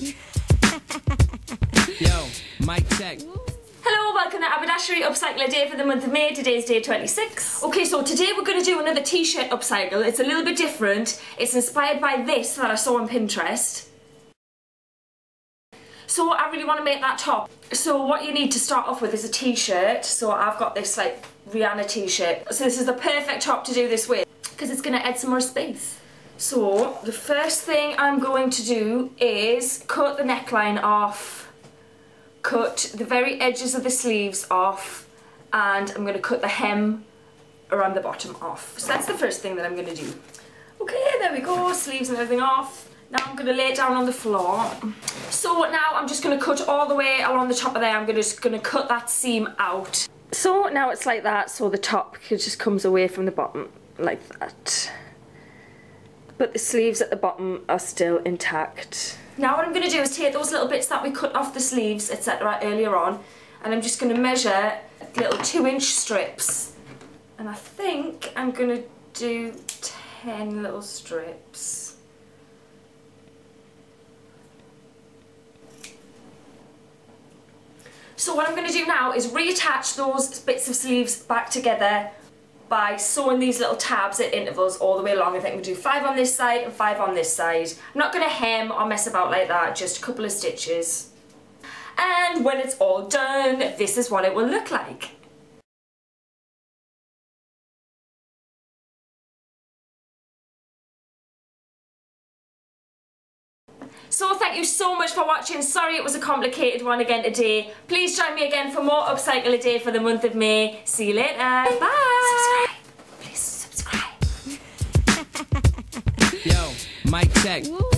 Yo, mic check. Hello, welcome to Abidashery Upcycler Day for the month of May. Today's day 26. Okay, so today we're going to do another t-shirt upcycle. It's a little bit different. It's inspired by this that I saw on Pinterest. So I really want to make that top. So what you need to start off with is a t-shirt. So I've got this like Rihanna t-shirt. So this is the perfect top to do this with, because it's going to add some more space. So the first thing I'm going to do is cut the neckline off, cut the very edges of the sleeves off, and I'm going to cut the hem around the bottom off. So that's the first thing that I'm going to do. Okay, there we go, sleeves and everything off. Now I'm going to lay it down on the floor. So now I'm just going to cut all the way along the top of there. I'm just going to cut that seam out. So now it's like that, so the top just comes away from the bottom, like that. But the sleeves at the bottom are still intact. Now what I'm going to do is take those little bits that we cut off the sleeves, etc. earlier on, and I'm just going to measure little 2-inch strips. And I think I'm going to do 10 little strips. So what I'm going to do now is reattach those bits of sleeves back together by sewing these little tabs at intervals all the way along. I think we'll do 5 on this side and 5 on this side. I'm not going to hem or mess about like that, just a couple of stitches. And when it's all done, this is what it will look like. So thank you so much for watching. Sorry it was a complicated one again today. Please join me again for more Upcycle a Day for the month of May. See you later. Bye. Subscribe. Please subscribe. Yo, mic check. Woo.